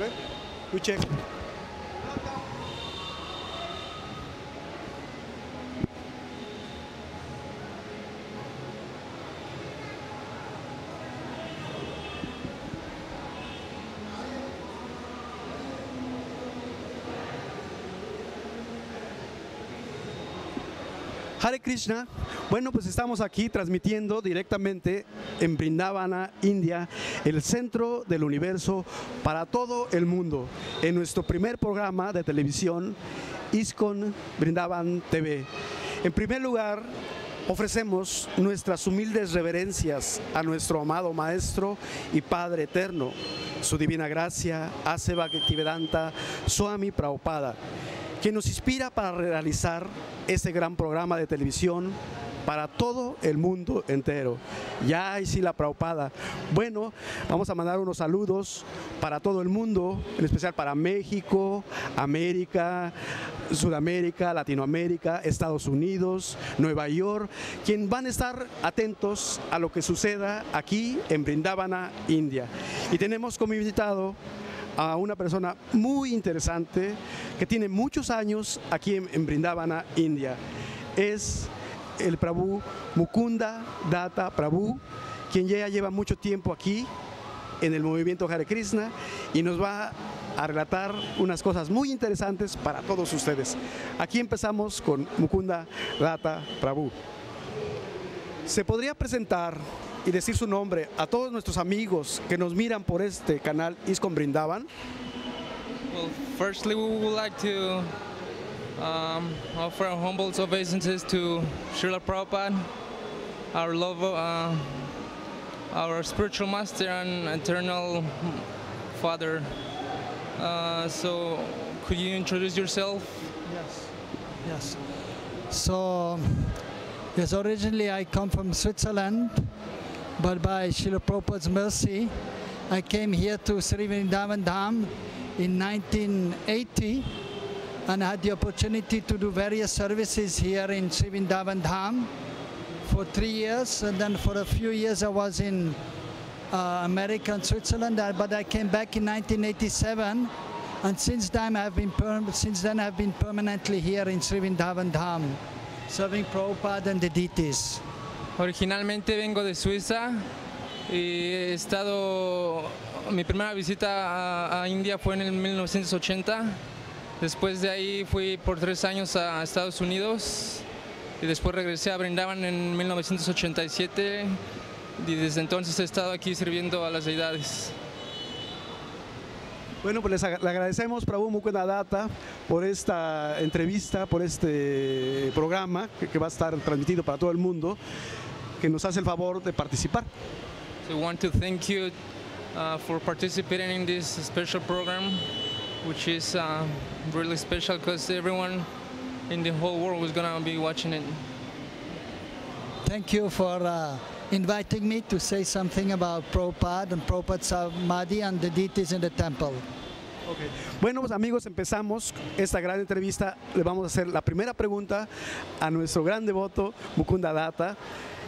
Okay? You check. Hare Krishna, bueno, pues estamos aquí transmitiendo directamente en Vrindavana, India, el centro del universo para todo el mundo, en nuestro primer programa de televisión, ISKCON Vrindavan TV. En primer lugar, ofrecemos nuestras humildes reverencias a nuestro amado Maestro y Padre Eterno, su divina gracia, A.C. Bhaktivedanta Swami Prabhupada, que nos inspira para realizar ese gran programa de televisión para todo el mundo entero. Ya y sí, la Prabhupada. Bueno, vamos a mandar unos saludos para todo el mundo, en especial para México, América, Sudamérica, Latinoamérica, Estados Unidos, Nueva York, quien van a estar atentos a lo que suceda aquí en Vrindavana, India. Y tenemos como invitado a una persona muy interesante que tiene muchos años aquí en Vrindavana, India. Es el Prabhu Mukunda Datta Prabhu, quien ya lleva mucho tiempo aquí en el movimiento Hare Krishna y nos va a relatar unas cosas muy interesantes para todos ustedes. Aquí empezamos con Mukunda Datta Prabhu. Se podría presentar y decir su nombre a todos nuestros amigos que nos miran por este canal ISKCON Vrindavan. Well, firstly, we would like to offer our humble obeisances to Srila Prabhupada, our love, our spiritual master and eternal father. So, could you introduce yourself? Yes. Yes. So, yes, originally I come from Switzerland, but by Srila Prabhupada's mercy, I came here to Sri Vrindavan Dham in 1980 and had the opportunity to do various services here in Sri Vrindavan Dham for 3 years, and then for a few years I was in America and Switzerland, but I came back in 1987, and since then I have been permanently here in Sri Vrindavan Dham, serving Prabhupada and the deities. Originalmente vengo de Suiza y he estado, mi primera visita a India fue en el 1980, después de ahí fui por 3 años a Estados Unidos y después regresé a Vrindavan en 1987 y desde entonces he estado aquí sirviendo a las deidades. Bueno, pues le agradecemos, Prabhu Mukunda Datta, por esta entrevista, por este programa que va a estar transmitido para todo el mundo, que nos hace el favor de participar. So we want to thank you for participating in this special program, which is really special because everyone in the whole world is going to be watching it. Thank you for inviting me to say something about Prabhupada and Prabhupada Samadhi and the deities in the temple. Okay. Bueno, pues amigos, empezamos esta gran entrevista. Le vamos a hacer la primera pregunta a nuestro gran devoto Mukunda Datta.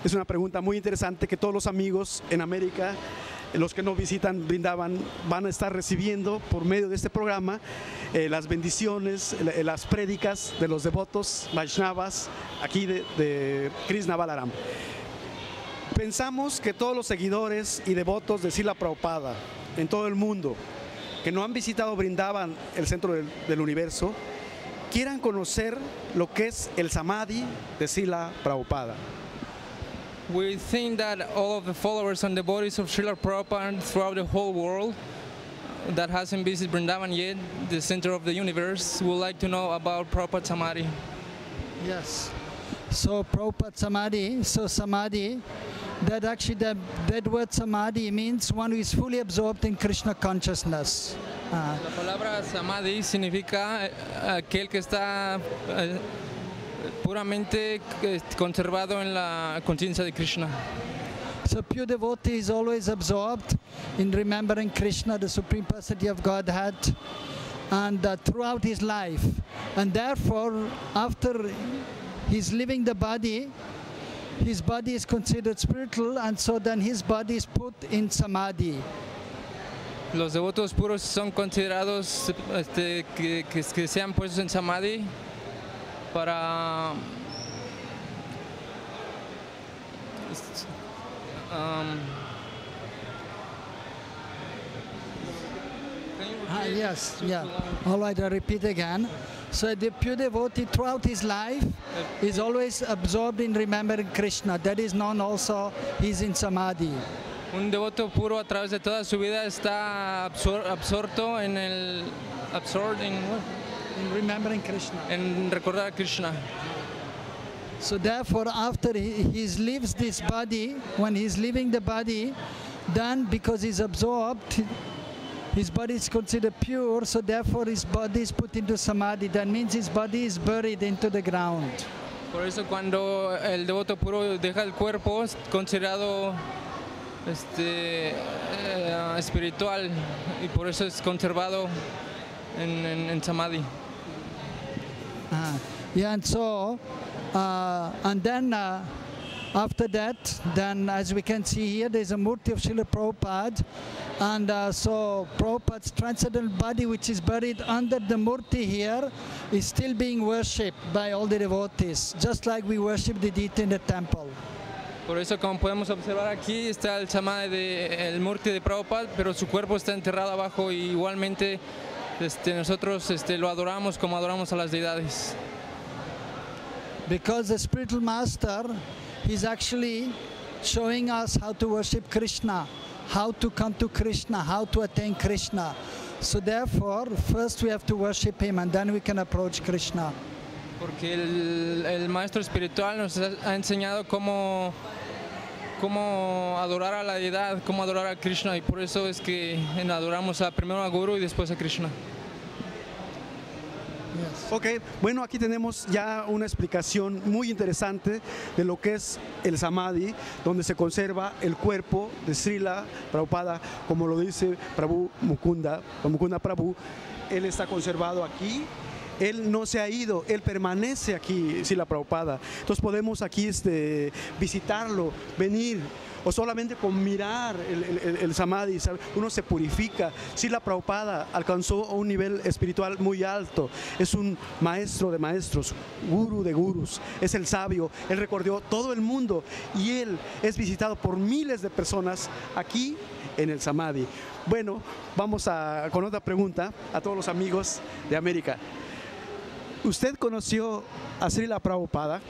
Es una pregunta muy interesante que todos los amigos en América, los que no visitan Vrindavan, van a estar recibiendo por medio de este programa las bendiciones, las prédicas de los devotos Vaishnavas aquí de Krishna Balaram. Pensamos que todos los seguidores y devotos de Srila Prabhupada en todo el mundo que no han visitado Vrindavan, el centro del universo, quieran conocer lo que es el Samadhi de Srila Prabhupada. We think that all of the followers and devotees of Srila Prabhupada throughout the whole world that hasn't visited Vrindavan yet, the center of the universe, would like to know about Prabhupada Samadhi. Yes. So Prabhupada Samadhi, so Samadhi, that actually that word Samadhi means one who is fully absorbed in Krishna consciousness. La palabra Samadhi significa aquel que está puramente conservado en la conciencia de Krishna. So pure devotee is always absorbed in remembering Krishna, the Supreme Personality of Godhead, and throughout his life. And therefore, after he's leaving the body, his body is considered spiritual, and so then his body is put in Samadhi. Los devotos puros son considerados que sean puestos en samadhi para All right, I repeat again. So the pure devotee throughout his life is always absorbed in remembering Krishna. That is known also, he is in samadhi. Un devoto puro a través de toda su vida está absorto en el in remembering Krishna. En recordar a Krishna. So therefore, after he leaves this body, when he's leaving the body, then because he's absorbed, his body is considered pure, so therefore his body is put into samadhi. That means his body is buried into the ground. Por eso cuando el devoto puro deja el cuerpo, es considerado espiritual, y por eso es conservado en samadhi. And then after that, then as we can see here, there's a murti of Srila Prabhupada, and so Prabhupada's transcendental body, which is buried under the murti here, is still being worshipped by all the devotees, just like we worship the deity in the temple. Por eso, como podemos observar aquí, está el samadhi del murti de Prabhupada, pero su cuerpo está enterrado abajo, y igualmente nosotros lo adoramos como adoramos a las deidades. Because the spiritual master is actually showing us how to worship Krishna, how to come to Krishna, how to attain Krishna. So therefore, first we have to worship him, and then we can approach Krishna. Porque el maestro espiritual nos ha enseñado cómo adorar a la deidad, cómo adorar a Krishna, y por eso es que adoramos primero a Guru y después a Krishna. Ok, bueno, aquí tenemos ya una explicación muy interesante de lo que es el samadhi, donde se conserva el cuerpo de Srila Prabhupada, como lo dice Prabhu Mukunda, Mukunda Prabhu. Él está conservado aquí, él no se ha ido, él permanece aquí, Srila Prabhupada. Entonces podemos aquí visitarlo, venir, o solamente con mirar el samadhi, ¿sabe? Uno se purifica. Srila Prabhupada alcanzó un nivel espiritual muy alto, es un maestro de maestros, guru de gurus, es el sabio, él recorrió todo el mundo, y él es visitado por miles de personas aquí en el samadhi. Bueno, vamos con otra pregunta a todos los amigos de América. ¿Usted conoció a Srila Prabhupada?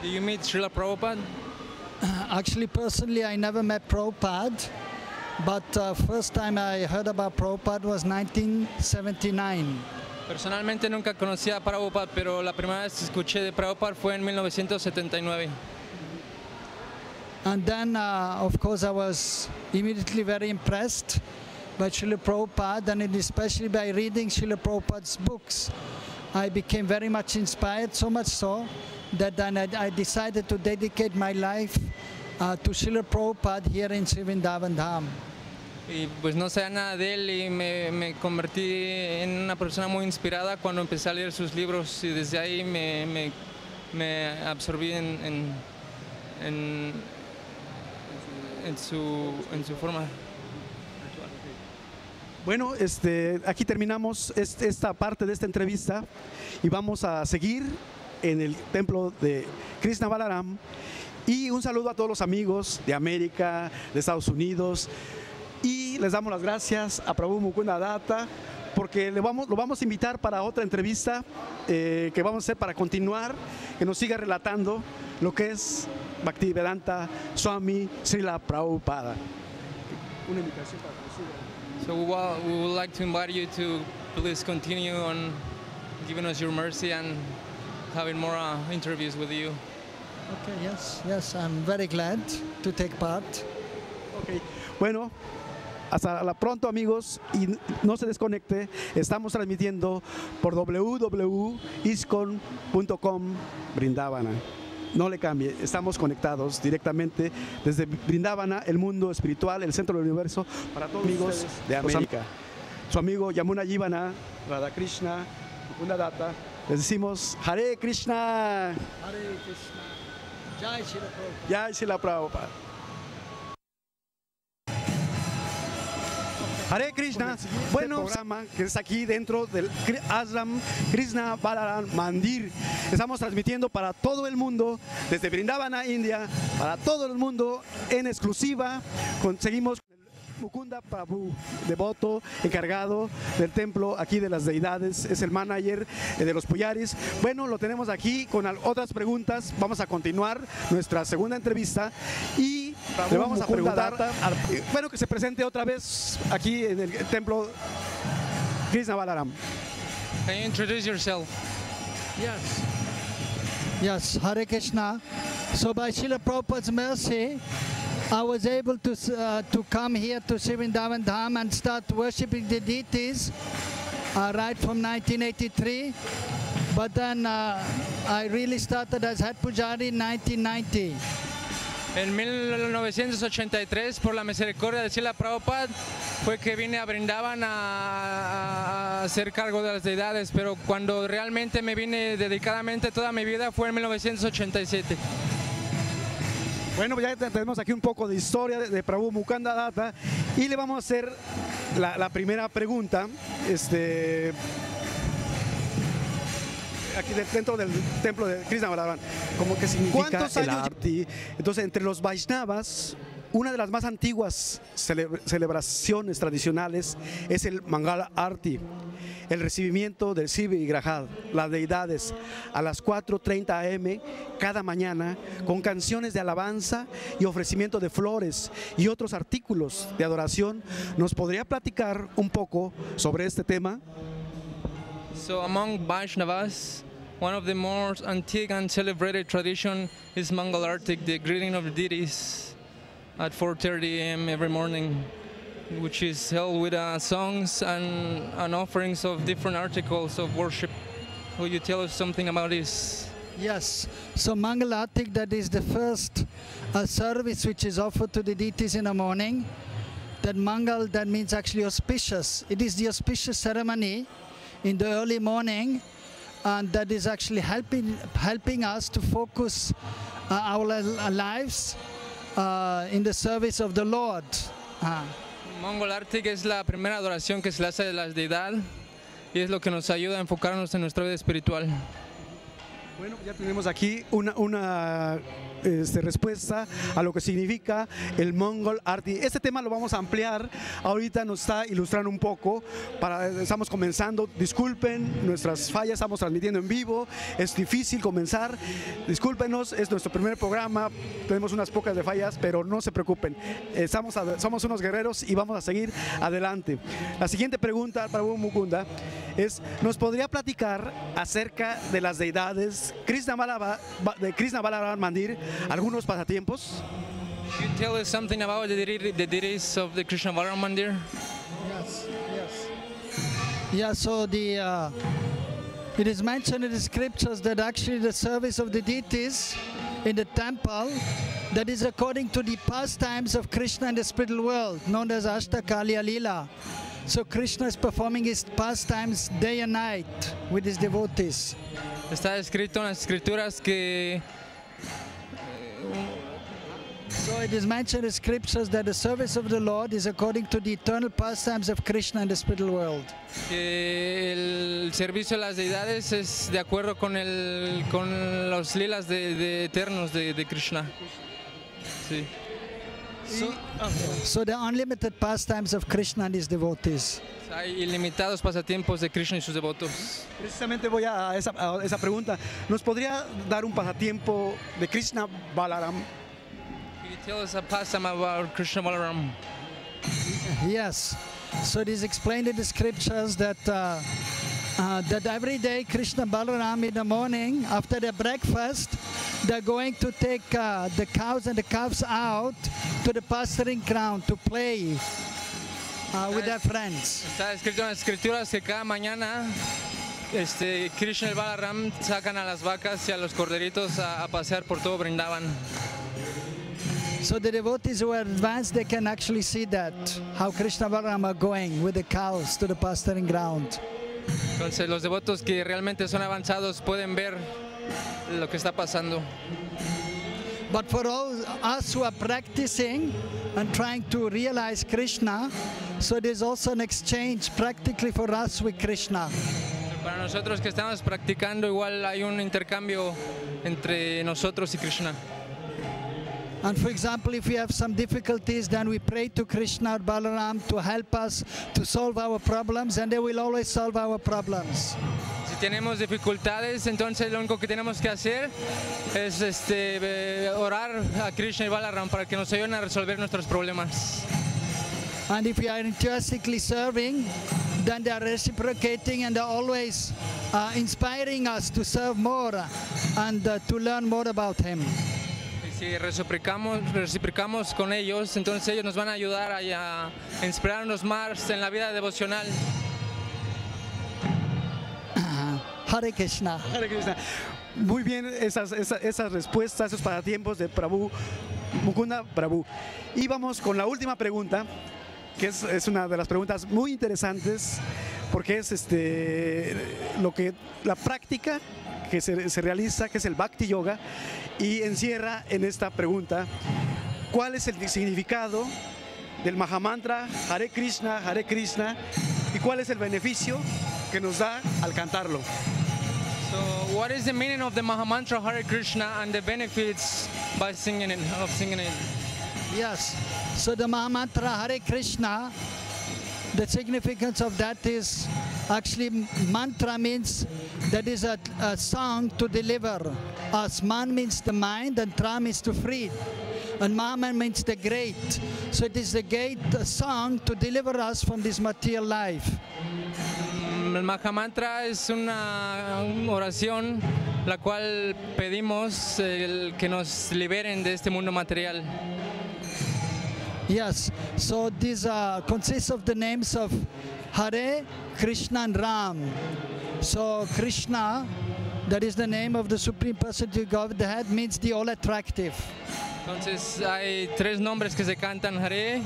Do you meet Srila Prabhupada? Actually, personally, I never met Prabhupada, but first time I heard about Prabhupada was 1979. Personalmente nunca conocía a Prabhupada, pero la primera vez que escuché de Prabhupada fue en 1979. And then, of course, I was immediately very impressed by Srila Prabhupada, and especially by reading Srila Prabhupada's books. I became very much inspired, so much so that then I decided to dedicate my life to Srila Prabhupada here in Sri Vrindavan Dham. Y pues no sabía nada de él, y me convertí en una persona muy inspirada cuando empecé a leer sus libros, y desde ahí me absorbí en su forma. Bueno, aquí terminamos esta parte de esta entrevista, y vamos a seguir en el templo de Krishna Balaram. Y un saludo a todos los amigos de América, de Estados Unidos, y les damos las gracias a Prabhu Mukunda Datta, porque lo vamos a invitar para otra entrevista que vamos a hacer para continuar, que nos siga relatando lo que es Bhaktivedanta Swami Srila Prabhupada. Una invitación para que siga. So we would like to invite you to please continue on giving us your mercy and having more interviews with you. Okay, yes, I'm very glad to take part. Okay, bueno, hasta la pronto, amigos, y no se desconecte, estamos transmitiendo por www.iscon.com Vrindavana. No le cambie, estamos conectados directamente desde Vrindavana, el mundo espiritual, el centro del universo, para todos amigos de América. Su amigo Yamuna Jivana, Radhakrishna, Mukunda Datta. Les decimos Hare Krishna. Hare Krishna. Jai Srila Prabhupada. Jai Srila Prabhupada. Hare Krishna. Bueno, este programa que está aquí dentro del Ashram Krishna Balaram Mandir. Estamos transmitiendo para todo el mundo, desde Vrindavana, India, para todo el mundo en exclusiva. Conseguimos Mukunda Prabhu, devoto encargado del templo aquí de las deidades, es el manager de los Puyaris. Bueno, lo tenemos aquí con otras preguntas. Vamos a continuar nuestra segunda entrevista y le vamos a preguntar, bueno, que se presente otra vez aquí en el templo Krishna Balaram. Can you introduce yourself? Yes. Yes, Hare Krishna. So by Srila Prabhupada's mercy, I was able to come here to Sri Vrindavan Dham and start worshipping the deities right from 1983. But then I really started as head pujari in 1990. En 1983, por la misericordia de Srila Prabhupada, fue que vine a Vrindavan a hacer cargo de las deidades. Pero cuando realmente me vine dedicadamente toda mi vida fue en 1987. Bueno, ya tenemos aquí un poco de historia de Prabhu Mukunda Datta y le vamos a hacer la primera pregunta. Aquí dentro del templo de Krishna Balaram, ¿cómo que significa cuántos años? Entonces, entre los Vaishnavas, una de las más antiguas celebraciones tradicionales es el Mangala Arati, el recibimiento del Shiva y Grahad, las deidades, a las 4:30 am cada mañana, con canciones de alabanza y ofrecimiento de flores y otros artículos de adoración. ¿Nos podría platicar un poco sobre este tema? So among Vaishnavas, one of the most antique and celebrated tradition is Mangala Arati, the greeting of the deities, at 4:30 am every morning, which is held with songs and offerings of different articles of worship. Will you tell us something about this? Yes, so Mangala Arati, that is the first service which is offered to the deities in the morning. That Mangal, that means actually auspicious. It is the auspicious ceremony in the early morning, and that is actually helping us to focus our lives in the service of the Lord. Mangala Arati es la primera adoración que se le hace de la deidad y es lo que nos ayuda a enfocarnos en nuestra vida espiritual. Bueno, ya tenemos aquí una respuesta a lo que significa el Mangala Arati. Este tema lo vamos a ampliar, ahorita nos está ilustrando un poco, estamos comenzando, disculpen nuestras fallas, estamos transmitiendo en vivo, es difícil comenzar, discúlpenos, es nuestro primer programa, tenemos unas pocas de fallas, pero no se preocupen, somos unos guerreros y vamos a seguir adelante. La siguiente pregunta para Mukunda es, ¿nos podría platicar acerca de las deidades de Krishna Balaram Mandir, algunos pasatiempos? Can you tell us something about the deities of the Krishna Balaram Mandir? Yes, yes. Yeah, so it is mentioned in the scriptures that actually the service of the deities in the temple, that is according to the pastimes of Krishna in the spiritual world, known as Ashta Kali Alila. So Krishna is performing his pastimes day and night with his devotees. Está escrito en las escrituras que So it is mentioned in scriptures that the service of the Lord is according to the eternal pastimes of Krishna in the spiritual world. El servicio de las deidades es de acuerdo con los lilas de eternos de Krishna. Sí. So the unlimited pastimes of Krishna and his devotees. Hay ilimitados pasatiempos de Krishna y sus devotos. Precisamente voy a esa pregunta. ¿Nos podría dar un pasatiempo de Krishna Balaram? Can you tell us a pastime about Krishna Balaram? Yes. So it is explained in the scriptures that every day Krishna Balaram in the morning after their breakfast, they're going to take the cows and the calves out to the pasturing ground to play with their friends. Está escrito en las escrituras que cada mañana Krishna y Balaram sacan a las vacas y a los corderitos a pasear por todo Vrindavan. So the devotees who are advanced, they can actually see that how Krishna and Balaram are going with the cows to the pasturing ground. Entonces los devotos que realmente son avanzados pueden ver lo que está pasando. But for all us who are practicing and trying to realize Krishna, So it is also an exchange practically for us with Krishna. Para nosotros que estamos practicando, igual hay un intercambio entre nosotros y Krishna. And for example, if we have some difficulties, then we pray to Krishna or Balaram to help us to solve our problems, and they will always solve our problems. Si tenemos dificultades, entonces lo único que tenemos que hacer es orar a Krishna y Balaram para que nos ayuden a resolver nuestros problemas. And if we are enthusiastically serving, then they are reciprocating and they are always inspiring us to serve more and to learn more about Him. Si reciprocamos con ellos, entonces ellos nos van a ayudar a inspirarnos más en la vida devocional. Hare Krishna. Hare Krishna. Muy bien, esas respuestas, esos pasatiempos de Prabhu, Mukunda Prabhu. Y vamos con la última pregunta, que es una de las preguntas muy interesantes, porque es la práctica que se realiza, que es el Bhakti Yoga, y encierra en esta pregunta: ¿cuál es el significado del Mahamantra Hare Krishna, Hare Krishna, y cuál es el beneficio que nos da al cantarlo? So, what is the meaning of the Mahamantra Hare Krishna and the benefits by singing it, of singing it? Yes. So the Mahamantra Hare Krishna, the significance of that is actually mantra means that is a song to deliver us. Man means the mind and tra means to free. And Mahaman means the great. So it is the great song to deliver us from this material life. El Mahamantra es una oración la cual pedimos que nos liberen de este mundo material. Yes, so this consists of the names of Hare, Krishna and Ram. So Krishna, that is the name of the Supreme Personality of Godhead, means the all attractive. Entonces hay tres nombres que se cantan: Hare,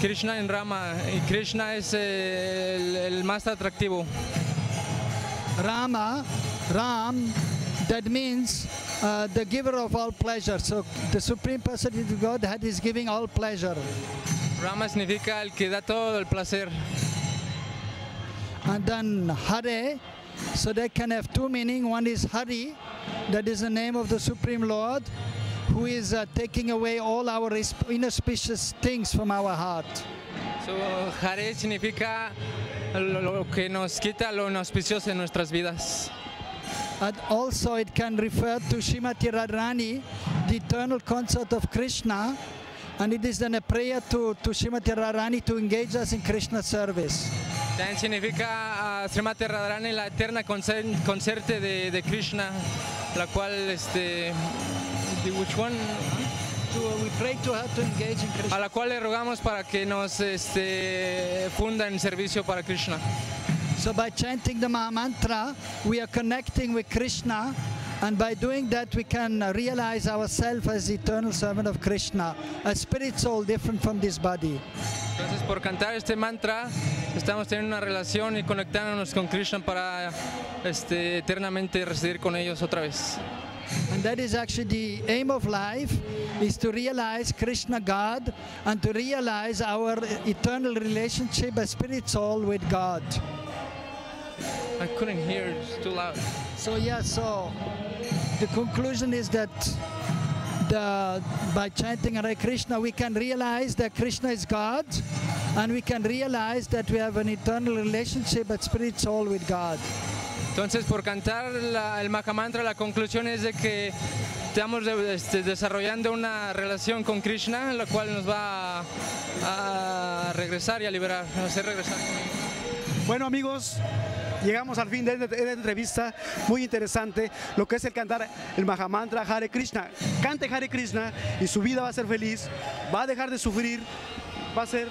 Krishna en Rama, y Krishna es el más atractivo. Rama, Ram, that means the giver of all pleasure. So the Supreme Personality of Godhead is giving all pleasure. Rama significa el que da todo el placer. And then Hare, so they can have two meanings. One is Hari, that is the name of the Supreme Lord, who is taking away all our inauspicious things from our heart. So, Hare significa lo que nos quita lo inauspicioso en nuestras vidas. And also it can refer to Shrimati Radharani, the eternal consort of Krishna, and it is then a prayer to Shrimati Radharani to engage us in Krishna service. También significa Shrimati Radharani, la eterna conserte de Krishna, la cual we pray to her to engage in Krishna. A la cual le rogamos para que nos funda en servicio para Krishna. So by chanting the Mahamantra, we are connecting with Krishna, and by doing that, we can realize ourselves as eternal servant of Krishna, a spirit soul different from this body. Entonces, por cantar este mantra, estamos teniendo una relación y conectándonos con Krishna para eternamente residir con ellos otra vez. And that is actually the aim of life, is to realize Krishna God and to realize our eternal relationship as spirit soul with God. I couldn't hear, it's too loud. So yeah, so the conclusion is that by chanting Hare Krishna we can realize that Krishna is God, and we can realize that we have an eternal relationship as spirit soul with God. Entonces, por cantar el Mahamantra, la conclusión es de que estamos desarrollando una relación con Krishna, la cual nos va a regresar y a liberar, a hacer regresar. Bueno, amigos, llegamos al fin de esta entrevista muy interesante, lo que es el cantar el Mahamantra Hare Krishna. Cante Hare Krishna y su vida va a ser feliz, va a dejar de sufrir, va a ser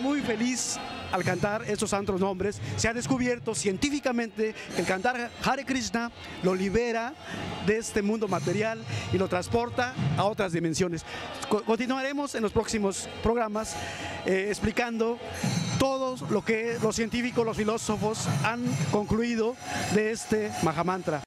muy feliz. Al cantar estos santos nombres, se ha descubierto científicamente que el cantar Hare Krishna lo libera de este mundo material y lo transporta a otras dimensiones. Continuaremos en los próximos programas explicando todo lo que los científicos, los filósofos han concluido de este Mahamantra.